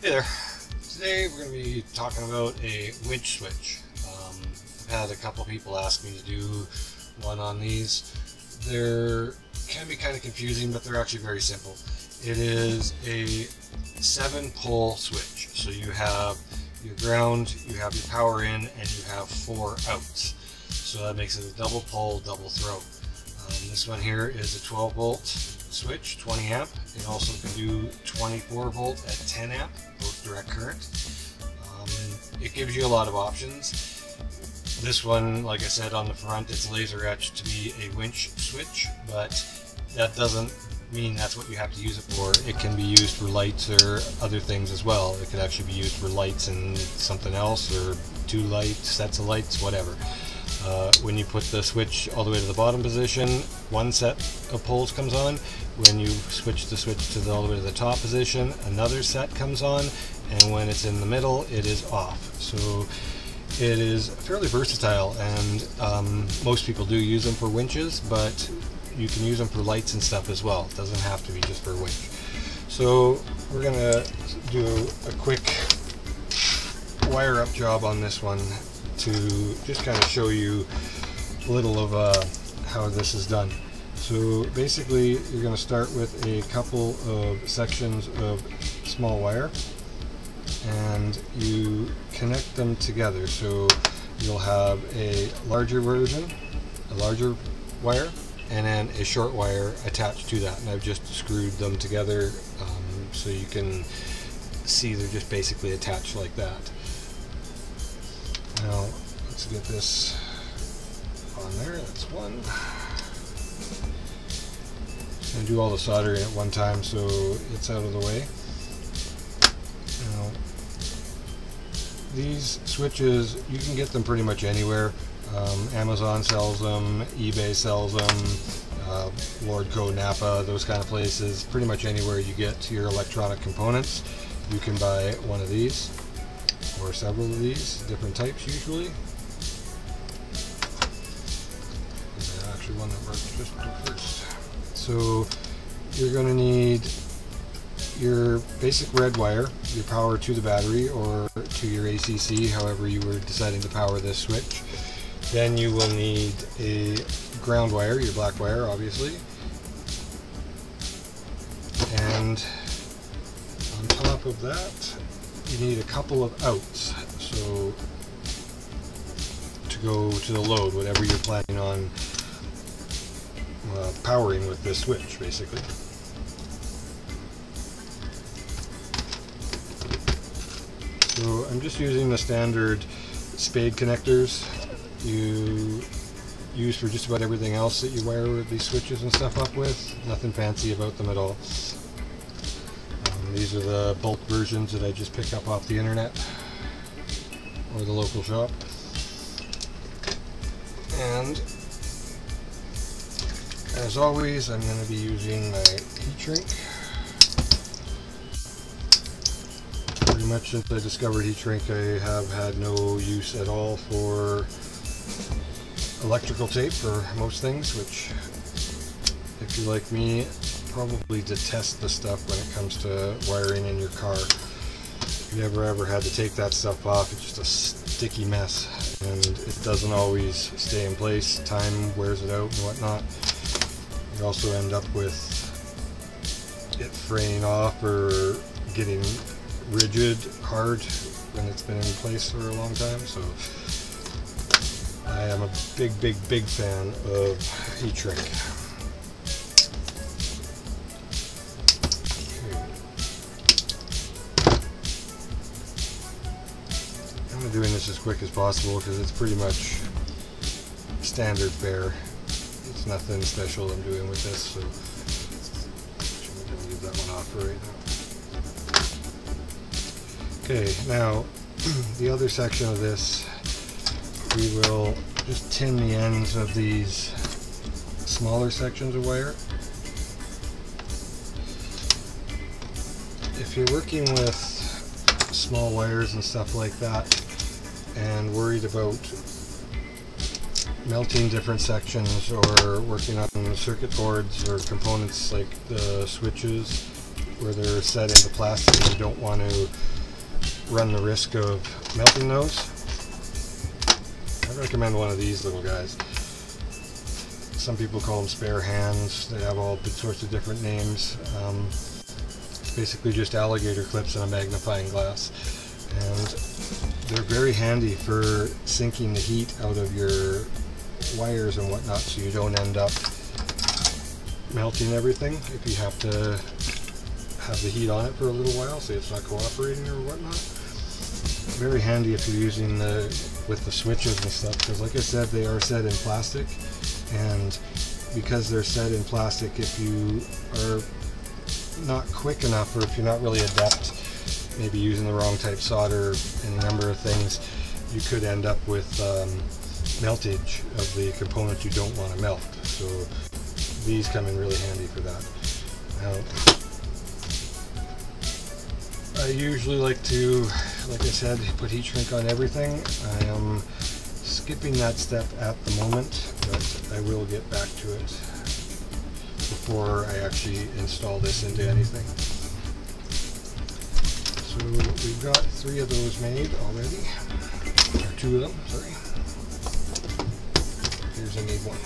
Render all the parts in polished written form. Hey there. Today we're going to be talking about a winch switch. I've had a couple people ask me to do one on these. They can be kind of confusing, but they're actually very simple. It is a 7-pole switch. So you have your ground, you have your power in, and you have 4 outs. So that makes it a double pole, double throw. This one here is a 12-volt switch, 20 amp. It also can do 24 volt at 10 amp, both direct current. It gives you a lot of options. This one, like I said, on the front, it's laser etched to be a winch switch, but that doesn't mean that's what you have to use it for. It can be used for lights or other things as well. It could actually be used for lights and something else, or 2 lights, sets of lights, whatever. When you put the switch all the way to the bottom position, one set of poles comes on. When you switch the switch to all the way to the top position, another set comes on, and when it's in the middle, it is off. So it is fairly versatile, and most people do use them for winches, but you can use them for lights and stuff as well. It doesn't have to be just for a winch. So we're going to do a quick wire up job on this one to just kind of show you a little of how this is done. So basically you're going to start with a couple of sections of small wire and you connect them together. So you'll have a larger version, a larger wire, and then a short wire attached to that. And I've just screwed them together so you can see they're just basically attached like that. Now, let's get this on there. That's one. I'm going to do all the soldering at one time so it's out of the way. Now, these switches, you can get them pretty much anywhere. Amazon sells them, eBay sells them, Lordco, Napa, those kind of places. Pretty much anywhere you get your electronic components, you can buy one of these, or several of these, different types usually. There's actually one that works just first. So you're going to need your basic red wire, your power to the battery or to your ACC, however you were deciding to power this switch. Then you will need a ground wire, your black wire obviously. And on top of that, you need a couple of outs, so to go to the load, whatever you're planning on powering with this switch, basically. So I'm just using the standard spade connectors you use for just about everything else that you wire these switches and stuff up with. Nothing fancy about them at all. These are the bulk versions that I just pick up off the internet or the local shop. And as always, I'm going to be using my heat shrink. Pretty much since I discovered heat shrink, I have had no use at all for electrical tape for most things, which, if you're like me, probably detest the stuff when it comes to wiring in your car. You never ever had to take that stuff off. It's just a sticky mess and it doesn't always stay in place. Time wears it out and whatnot. You also end up with it fraying off or getting rigid, hard when it's been in place for a long time. So I am a big fan of heat shrink. I'm doing this as quick as possible because it's pretty much standard fare. It's nothing special I'm doing with this, so I'm going to leave that one off for right now. Okay, now the other section of this, we will just tin the ends of these smaller sections of wire. If you're working with small wires and stuff like that, and worried about melting different sections or working on circuit boards or components like the switches, where they're set into plastic. You don't want to run the risk of melting those. I recommend one of these little guys. Some people call them spare hands. They have all sorts of different names. It's basically just alligator clips and a magnifying glass, and they're very handy for sinking the heat out of your wires and whatnot, so you don't end up melting everything if you have to have the heat on it for a little while, so it's not cooperating or whatnot. Very handy if you're using with the switches and stuff, because like I said, they are set in plastic, and because they're set in plastic, if you are not quick enough or if you're not really adept, maybe using the wrong type solder, any number of things, you could end up with meltage of the components you don't want to melt. So these come in really handy for that. Now, I usually like to, like I said, put heat shrink on everything. I am skipping that step at the moment, but I will get back to it before I actually install this into anything. So we've got three of those made already, or two of them, sorry. Here's I made one.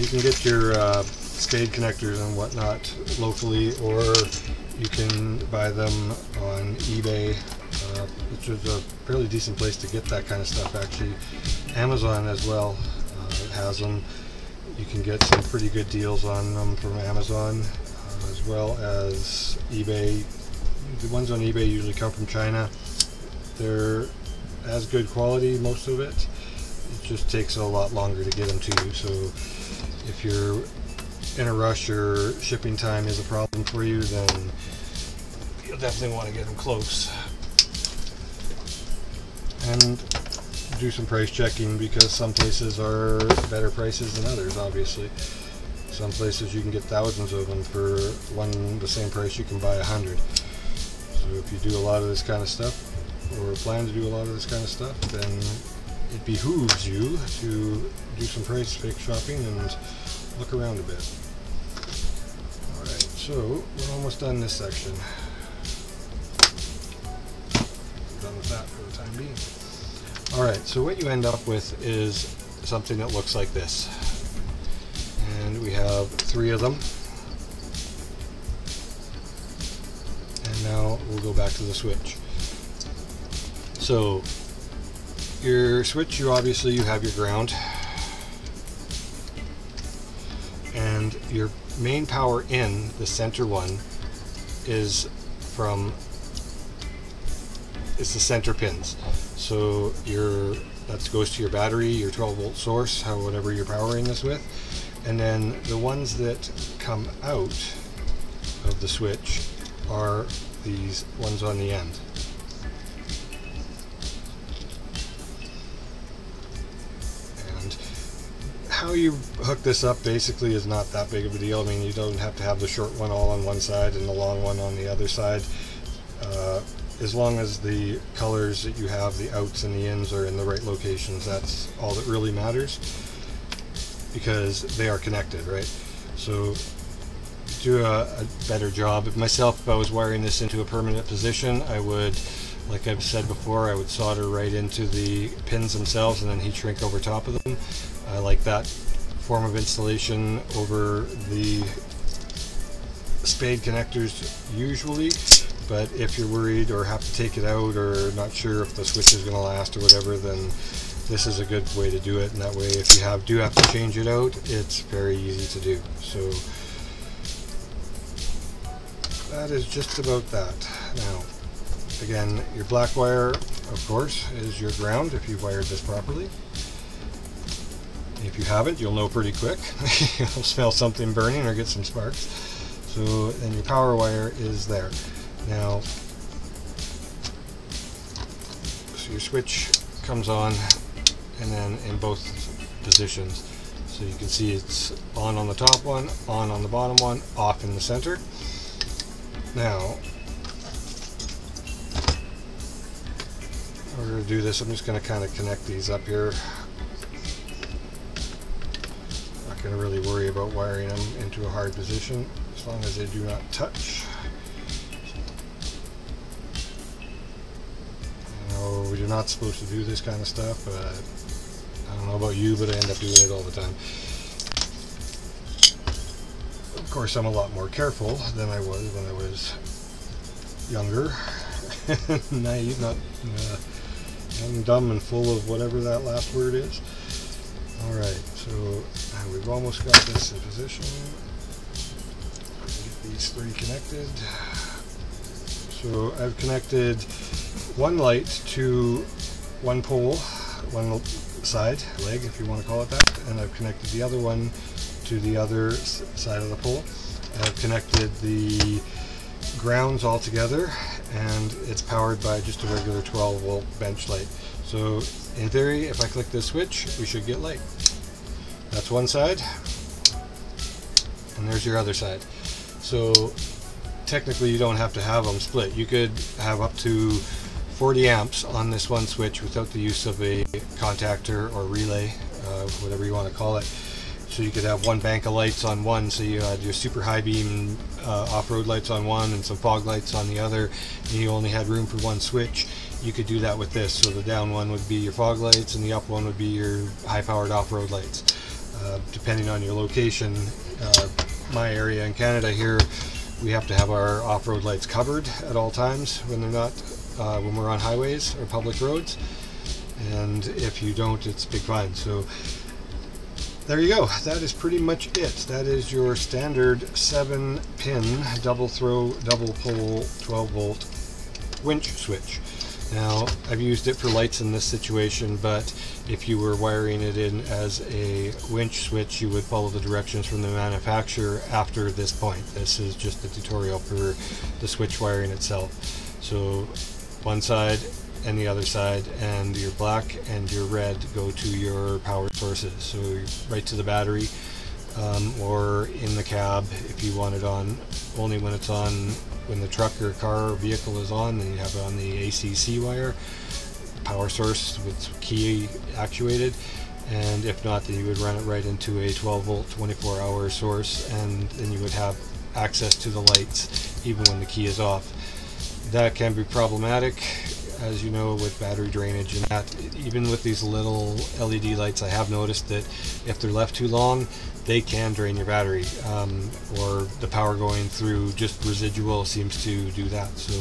You can get your spade connectors and whatnot locally, or you can buy them on eBay, which is a fairly decent place to get that kind of stuff actually. Amazon as well has them. You can get some pretty good deals on them from Amazon, as well as eBay. The ones on eBay usually come from China. They're as good quality, most of it. It just takes a lot longer to get them to you, so if you're in a rush or shipping time is a problem for you, then you'll definitely want to get them close. And do some price checking, because some places are better prices than others, obviously. Some places you can get thousands of them for the same price you can buy 100. So if you do a lot of this kind of stuff, or plan to do a lot of this kind of stuff, then it behooves you to do some price shopping and look around a bit. Alright, so we're almost done this section. We're done with that for the time being. Alright, so what you end up with is something that looks like this. And we have three of them. And now we'll go back to the switch. So your switch, you have your ground. And your main power in, the center one, is from, it's the center pins. So your, that goes to your battery, your 12 volt source, whatever you're powering this with. And then the ones that come out of the switch are these ones on the end. How you hook this up basically is not that big of a deal. I mean, you don't have to have the short one all on one side and the long one on the other side. As long as the colors that you have, the outs and the ins, are in the right locations, that's all that really matters, because they are connected, right? So do a better job. If I was wiring this into a permanent position, I would, like I've said before, I would solder right into the pins themselves and then heat shrink over top of them. I like that form of installation over the spade connectors usually, but if you're worried or have to take it out or not sure if the switch is going to last or whatever, then this is a good way to do it. And that way, if you do have to change it out, it's very easy to do. So that is just about that. Now, again, your black wire, of course, is your ground if you've wired this properly. If you haven't, you'll know pretty quick. You'll smell something burning or get some sparks. So, and your power wire is there. Now, so your switch comes on, and then in both positions. So you can see it's on the top one, on the bottom one, off in the center. Now, in order to do this, I'm just going to kind of connect these up here. going to really worry about wiring them into a hard position as long as they do not touch. No, you're not supposed to do this kind of stuff, but I don't know about you, but I end up doing it all the time. Of course, I'm a lot more careful than I was when I was younger, naive, not young, dumb, and full of whatever that last word is. All right, so we've almost got this in position. Get these three connected. So I've connected one light to one pole, one side leg, if you want to call it that, and I've connected the other one to the other side of the pole. I've connected the grounds all together, and it's powered by just a regular 12-volt bench light. So in theory, if I click this switch, we should get light. That's one side, and there's your other side. So technically, you don't have to have them split. You could have up to 40 amps on this one switch without the use of a contactor or relay, whatever you want to call it. So you could have one bank of lights on one, so you had your super high beam off-road lights on one and some fog lights on the other, and you only had room for one switch. You could do that with this. So the down one would be your fog lights and the up one would be your high-powered off-road lights. Depending on your location, my area in Canada here, we have to have our off-road lights covered at all times when they're not, when we're on highways or public roads, and if you don't, it's a big fine. So there you go. That is pretty much it. That is your standard 7-pin double throw, double pole, 12-volt winch switch. Now, I've used it for lights in this situation, but if you were wiring it in as a winch switch, you would follow the directions from the manufacturer after this point. This is just a tutorial for the switch wiring itself. So one side and the other side, and your black and your red go to your power sources, so right to the battery, or in the cab if you want it on. Only when it's on, when the truck or car or vehicle is on, then you have it on the ACC wire, power source with key actuated, and if not, then you would run it right into a 12-volt 24-hour source, and then you would have access to the lights even when the key is off. That can be problematic, as you know, with battery drainage and that. Even with these little LED lights, I have noticed that if they're left too long, they can drain your battery, or the power going through just residual seems to do that. So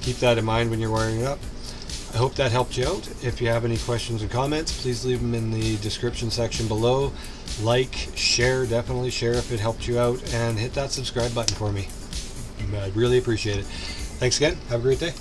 keep that in mind when you're wiring it up. I hope that helped you out. If you have any questions or comments, please leave them in the description section below. Like, share, definitely share if it helped you out, and hit that subscribe button for me. I'd really appreciate it. Thanks again. Have a great day.